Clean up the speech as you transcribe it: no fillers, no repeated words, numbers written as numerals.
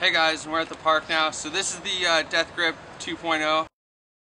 Hey guys, we're at the park now. So this is the Death Grip 2.0.